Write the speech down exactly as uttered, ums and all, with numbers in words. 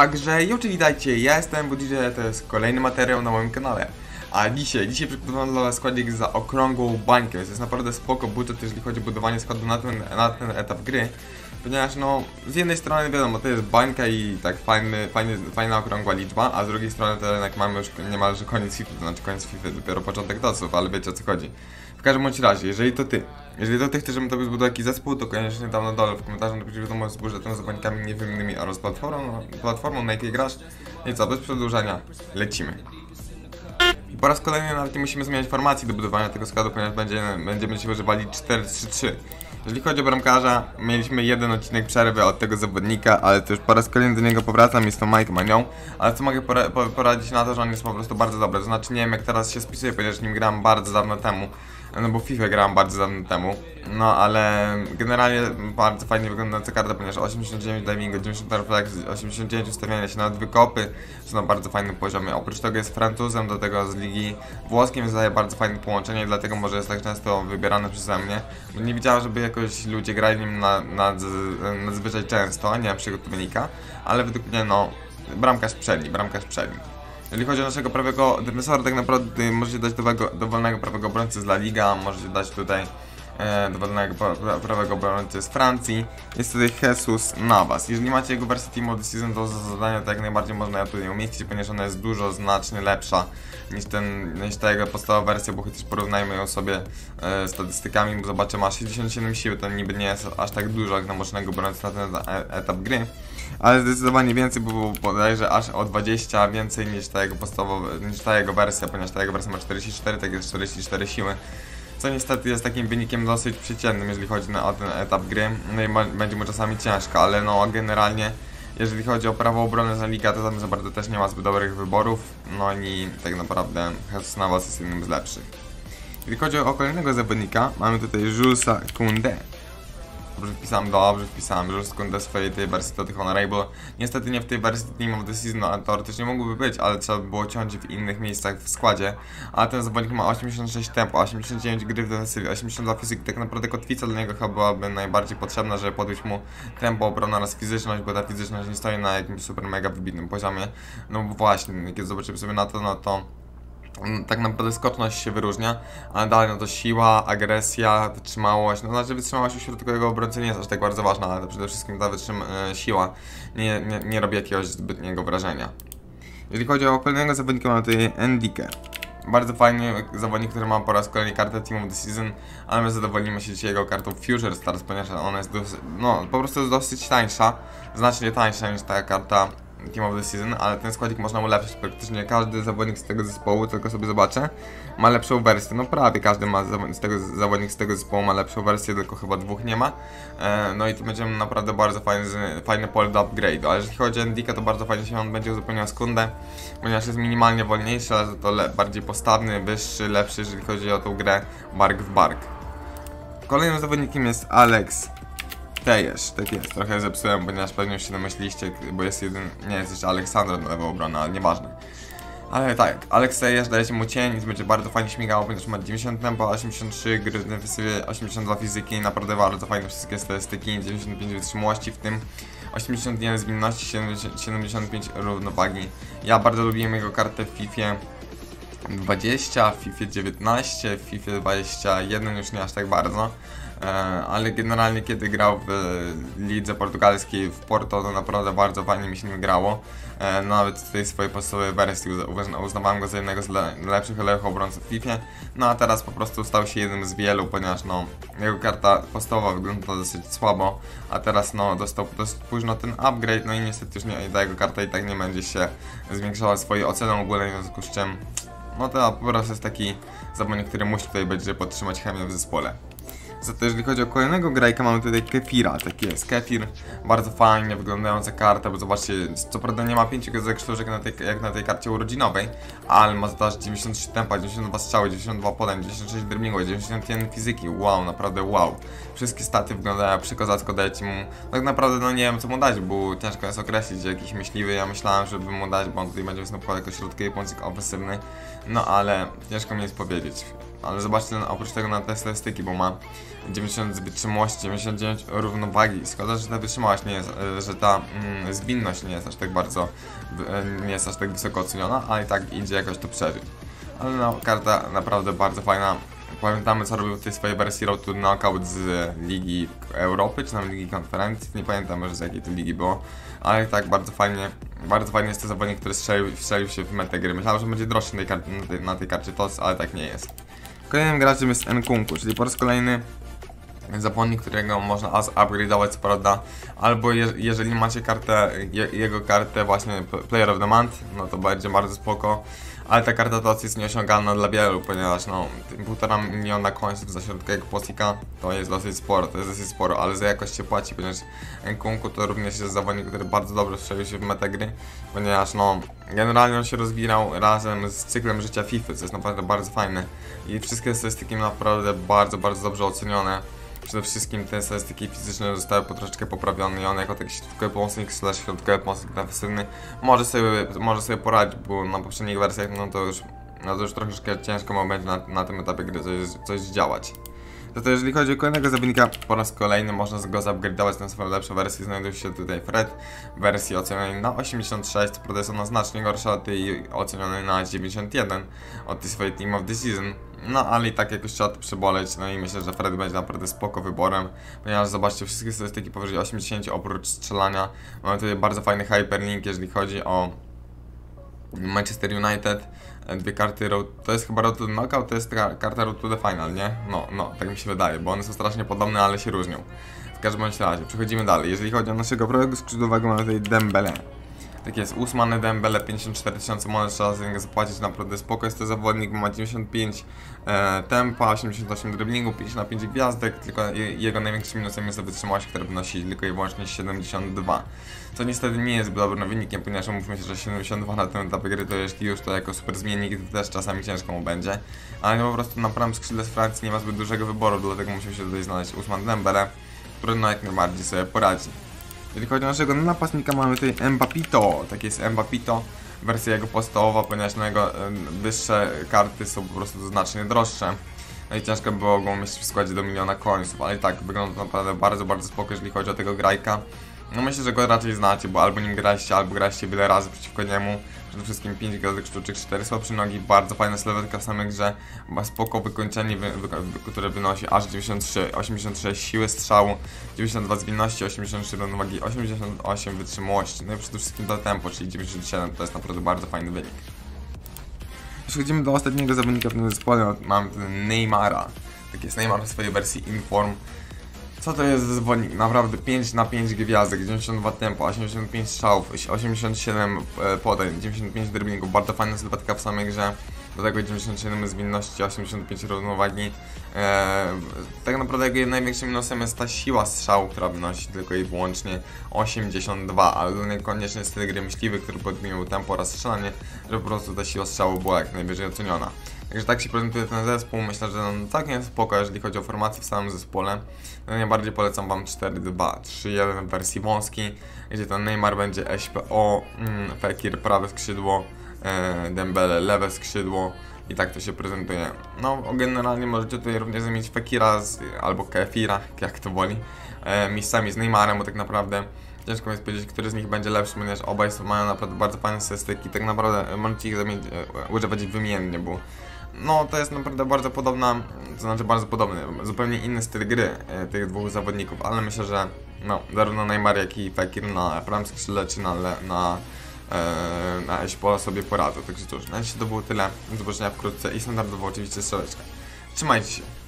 Także i oczywiście witajcie, ja jestem Budzidze, to jest kolejny materiał na moim kanale. A dzisiaj, dzisiaj przygotowałem dla Was składnik za okrągłą bańkę, więc jest naprawdę spoko budżet, jeżeli chodzi o budowanie składu na ten, na ten etap gry. Ponieważ no, z jednej strony wiadomo, to jest bańka i tak fajny, fajny, fajna okrągła liczba, a z drugiej strony to jednak mamy już niemalże koniec FIFA, to znaczy koniec FIFA, dopiero początek dosów, ale wiecie o co chodzi. W każdym bądź razie, jeżeli to Ty, jeżeli to Ty chcesz, żebym Tobie zbudował jakiś zespół, to koniecznie tam na dole w komentarzu napisz wiadomość z budżetem, z bańkami niewymnymi oraz platformą, platformą, na jakiej grasz. I co, bez przedłużania, lecimy. Po raz kolejny nawet nie musimy zmieniać formacji do budowania tego składu, ponieważ będziemy, będziemy się używali cztery trzy trzy. Jeżeli chodzi o bramkarza, mieliśmy jeden odcinek przerwy od tego zawodnika, ale to już po raz kolejny do niego powracam, jest to Mike Manioł. Ale co mogę pora po poradzić na to, że on jest po prostu bardzo dobry. To znaczy nie wiem jak teraz się spisuje, ponieważ nim gram bardzo dawno temu. No bo FIFA grałem bardzo dawno temu. No ale generalnie bardzo fajnie wyglądająca karta, ponieważ osiemdziesiąt dziewięć divingu, dziewięćdziesiąt refleks, osiemdziesiąt dziewięć ustawiania się nawet wykopy są na bardzo fajnym poziomie. Oprócz tego jest Francuzem, do tego z ligi włoskiej, więc daje bardzo fajne połączenie i dlatego może jest tak często wybierane przeze mnie. Bo nie widziałem, żeby jakoś ludzie grali nim na, na, nadzwyczaj często, nie wiem przygotownika, ale według mnie no Bramka Spreli, Bramka Spreli. Jeżeli chodzi o naszego prawego defensora, tak naprawdę możecie dać dowolnego, dowolnego prawego obrońcy z La Liga, możecie dać tutaj e, dowolnego pra, prawego obrońcy z Francji. Jest tutaj Hersonawa. Jeżeli macie jego wersję Team of the Season, to za zadanie tak najbardziej można ją tutaj umieścić, ponieważ ona jest dużo znacznie lepsza niż, ten, niż ta jego podstawowa wersja, bo chociaż porównajmy ją sobie e, statystykami, bo zobaczę, ma sześćdziesiąt siedem siły, to niby nie jest aż tak dużo jak na mocnego obrońcy na ten etap gry. Ale zdecydowanie więcej, bo bodajże aż o dwadzieścia więcej niż ta jego podstawowa, niż ta jego wersja, ponieważ ta jego wersja ma czterdzieści cztery, tak jest czterdzieści cztery siły. Co niestety jest takim wynikiem dosyć przeciętnym, jeżeli chodzi na, o ten etap gry. No i ma, będzie mu czasami ciężko, ale no generalnie jeżeli chodzi o prawo obrony za ligę, to tam za bardzo też nie ma zbyt dobrych wyborów. No i tak naprawdę Hersonawa jest jednym z lepszych. Jeżeli chodzi o kolejnego zawodnika, mamy tutaj Julesa Koundé. Dobrze wpisałem, dobrze wpisałem, że skąd do swojej tej wersji to tych Honorable. Niestety nie w tej wersji Team of the Season, a teoretycznie mogłyby być, ale trzeba by było ciąć w innych miejscach w składzie. A ten zawodnik ma osiemdziesiąt sześć tempo, osiemdziesiąt dziewięć gry w defensywie, osiemdziesiąt dwa fizyki. Tak naprawdę kotwica dla niego chyba byłaby najbardziej potrzebna, żeby podbić mu tempo, obronę oraz fizyczność, bo ta fizyczność nie stoi na jakimś super mega wybitnym poziomie. No bo właśnie, kiedy zobaczymy sobie na to, no to tak naprawdę skoczność się wyróżnia, ale dalej no to siła, agresja, wytrzymałość, no znaczy wytrzymałość wśród tego jego obrońcy nie jest aż tak bardzo ważna, ale przede wszystkim ta wytrzyma siła nie, nie, nie robi jakiegoś zbytniego wrażenia. Jeżeli chodzi o kolejnego zawodnika, mamy tutaj Endicke. Bardzo fajny zawodnik, który ma po raz kolejny kartę Team of the Season, ale my zadowolimy się dzisiaj jego kartą Future Stars, ponieważ ona jest dosyć, no po prostu jest dosyć tańsza, znacznie tańsza niż ta karta Team of the Season, ale ten składnik można ulepszyć. Praktycznie każdy zawodnik z tego zespołu, tylko sobie zobaczę, ma lepszą wersję. No prawie każdy ma z tego, zawodnik z tego zespołu ma lepszą wersję, tylko chyba dwóch nie ma. E, no i to będziemy naprawdę bardzo fajny, fajny pole do upgrade'u. Ale jeżeli chodzi o Endicke, to bardzo fajnie się on będzie uzupełniał Skundę, ponieważ jest minimalnie wolniejszy, ale to bardziej postawny, wyższy, lepszy, jeżeli chodzi o tą grę bark w bark. Kolejnym zawodnikiem jest Alex Telles, tak jest, trochę zepsułem, ponieważ pewnie już się domyśliliście, bo jest jeden, nie jest jeszcze Aleksandra na lewą obronę, ale nieważne. Ale tak, Alex Telles daje się mu cień, więc będzie bardzo fajnie śmigało, ponieważ ma dziewięćdziesiąt tempo, osiemdziesiąt trzy gry w defensywie, osiemdziesiąt dwa fizyki, naprawdę bardzo fajne wszystkie statystyki, dziewięćdziesiąt pięć wytrzymałości w tym, osiemdziesiąt jeden zwinności, siedemdziesiąt pięć równowagi. Ja bardzo lubiłem jego kartę w FIFA dwadzieścia, w FIFA dziewiętnaście, w FIFA dwadzieścia jeden już nie aż tak bardzo. Ale generalnie kiedy grał w lidze portugalskiej w Porto, to naprawdę bardzo fajnie mi się nim grało. Nawet w tej swojej podstawowej wersji uznawałem go za jednego z lepszych lewych obrońców w FIFA. No a teraz po prostu stał się jednym z wielu, ponieważ no jego karta podstawowa wygląda dosyć słabo. A teraz no dostał dosyć późno ten upgrade, no i niestety już nie, ta jego karta i tak nie będzie się zwiększała swojej oceną ogólnej, w związku z czym no to po prostu jest taki zawodnik, który musi tutaj być, żeby podtrzymać chemię w zespole. Za to jeżeli chodzi o kolejnego grajka, mamy tutaj Kefira, tak jest, Kefir, bardzo fajnie wyglądająca karta, bo zobaczcie, co prawda nie ma pięciu gazek sztuczek na tej, jak na tej karcie urodzinowej, ale ma za dziewięćdziesiąt trzy tempa, dziewięćdziesiąt dwa strzały, dziewięćdziesiąt dwa podań, dziewięćdziesiąt sześć dribblingu, dziewięćdziesiąt jeden fizyki, wow, naprawdę wow. Wszystkie staty wyglądają przekozacko, dajecie mu, tak naprawdę no nie wiem co mu dać, bo ciężko jest określić jakiś myśliwy, ja myślałem, żeby mu dać, bo on tutaj będzie występował jako środkowy pomocnik ofensywny, no ale ciężko mi jest powiedzieć. ale zobaczcie oprócz tego na te statystyki, bo ma dziewięćdziesiąt z wytrzymałości, dziewięćdziesiąt dziewięć równowagi. Szkoda, że ta wytrzymałość nie jest, że ta mm, zwinność nie jest aż tak bardzo, nie jest aż tak wysoko oceniona, ale i tak idzie jakoś to przeżyć. Ale no, karta naprawdę bardzo fajna. Pamiętamy, co robił w tej swojej wersji Road to Knockout z Ligi Europy, czy tam Ligi Konferencji, nie pamiętam może z jakiej to ligi było, ale tak bardzo fajnie, bardzo fajnie jest to zawodnik, który strzelił, strzelił się w metę gry. Myślałem, że będzie droższy na tej, na tej, na tej karcie T O S, ale tak nie jest. Kolejnym graczem jest N-Kunku, czyli po raz kolejny zapłonnik, którego można upgrade'ować, co prawda, albo je, jeżeli macie kartę, je, jego kartę właśnie Player of the Month, no to będzie bardzo spoko. Ale ta karta T O S jest nieosiągalna dla wielu, ponieważ no półtora miliona końców za środka jak posika to jest dosyć sporo, to jest dosyć sporo, ale za jakość się płaci, ponieważ N-Kunku to również jest zawodnik, który bardzo dobrze strzelił się w metagry, ponieważ no generalnie on się rozwinął razem z cyklem życia FIFA, co jest naprawdę bardzo fajne i wszystkie statystyki naprawdę bardzo, bardzo dobrze ocenione. Przede wszystkim te statystyki fizyczne zostały po troszeczkę poprawione i on jako taki środkowy pomocnik, slash środkowy pomocnik defensywny może sobie, może sobie poradzić, bo na poprzednich wersjach no to już, no to już troszeczkę ciężko mu będzie na, na tym etapie gry coś, coś działać. Zatem jeżeli chodzi o kolejnego zawodnika, po raz kolejny można go zupgrade'ować na swoją lepszą wersję. Znajduje się tutaj Fred w wersji ocenionej na osiemdziesiąt sześć, prawda jest ona znacznie gorsza od tej ocenionej na dziewięćdziesiąt jeden od tej swojej Team of the Season. No ale i tak jakoś trzeba to przeboleć, no i myślę, że Fred będzie naprawdę spoko wyborem, ponieważ zobaczcie, wszystkie statystyki powyżej osiemdziesiąt oprócz strzelania. Mamy tutaj bardzo fajny hyperlink, jeżeli chodzi o Manchester United, dwie karty Road, to jest chyba Road to Knockout, to jest karta Road to the Final, nie? No, no, tak mi się wydaje, bo one są strasznie podobne, ale się różnią. W każdym bądź razie, przechodzimy dalej. Jeżeli chodzi o naszego prawego skrzydłowego, mamy tutaj Dembele. Tak jest, Ousmane Dembele, pięćdziesiąt cztery tysiące monet, trzeba za niego zapłacić, naprawdę spoko jest to zawodnik, bo ma dziewięćdziesiąt pięć e, tempa, osiemdziesiąt osiem driblingu, pięć na pięć gwiazdek, tylko jego największym minusem jest wytrzymałość, która wynosi tylko i wyłącznie siedemdziesiąt dwa. Co niestety nie jest dobrym wynikiem, ponieważ mówmy się, że siedemdziesiąt dwa na tym etapie gry to jeśli już to jako super zmiennik to też czasami ciężko mu będzie. Ale po prostu na prawym skrzydle z Francji nie ma zbyt dużego wyboru, dlatego musimy się tutaj znaleźć Ousmane Dembele, który no jak najbardziej sobie poradzi. Jeżeli chodzi o naszego napastnika, mamy tutaj Mbappito, tak jest Mbappito, wersja jego podstawowa, ponieważ na jego wyższe karty są po prostu znacznie droższe. No i ciężko było go umieścić w składzie do miliona końców, ale i tak wygląda to naprawdę bardzo, bardzo spoko, jeżeli chodzi o tego grajka. No myślę, że go raczej znacie, bo albo nim graliście, albo graliście wiele razy przeciwko niemu. Przede wszystkim pięć gwiazdek sztuczek, cztery słabsze nogi, bardzo fajna sylwetka w samej grze. Ma spoko wykończenie, wy, wy, wy, które wynosi aż dziewięćdziesiąt trzy, osiemdziesiąt sześć siły strzału, dziewięćdziesiąt dwa zwinności, osiemdziesiąt trzy równowagi, osiemdziesiąt osiem wytrzymałości. No i przede wszystkim to tempo, czyli dziewięćdziesiąt siedem, to jest naprawdę bardzo fajny wynik. Przechodzimy do ostatniego zawodnika w tym zespole, mamy Neymara. Tak jest, Neymar w swojej wersji Inform. Co to jest za zawodnik? Naprawdę pięć na pięć gwiazdek, dziewięćdziesiąt dwa tempo, osiemdziesiąt pięć strzałów, osiemdziesiąt siedem podań, dziewięćdziesiąt pięć driblingów, bardzo fajna sylwetka w samej grze, do tego dziewięćdziesiąt siedem zwinności, osiemdziesiąt pięć równowagi. Eee, tak naprawdę jego największym minusem jest ta siła strzału, która wynosi tylko i wyłącznie osiemdziesiąt dwa, ale to niekoniecznie jest styl gry myśliwy, który podmienił tempo oraz strzelanie, żeby po prostu ta siła strzału była jak najwyżej oceniona. Także tak się prezentuje ten zespół, myślę, że on całkiem jest spoko, jeżeli chodzi o formację w samym zespole. No najbardziej polecam wam cztery dwa trzy jeden w wersji wąskiej, gdzie ten Neymar będzie S P O, mm, Fekir prawe skrzydło, e, Dembele lewe skrzydło i tak to się prezentuje. No generalnie możecie tutaj również zamienić Fekira z, albo Kefira, jak to woli, e, miejscami z Neymarem, bo tak naprawdę ciężko mi jest powiedzieć, który z nich będzie lepszy, ponieważ obaj mają naprawdę bardzo fajne statystyki. Tak naprawdę możecie ich zamienić, e, używać wymiennie, bo no to jest naprawdę bardzo podobna, to znaczy bardzo podobny, zupełnie inny styl gry e, tych dwóch zawodników, ale myślę, że no zarówno Neymar jak i Fekir na prawym skrzydle czy na, le, na, e, na Eśpo sobie poradzą. Także cóż, na dzisiaj to było tyle, do zobaczenia wkrótce i standardowo oczywiście strzałeczka. Trzymajcie się!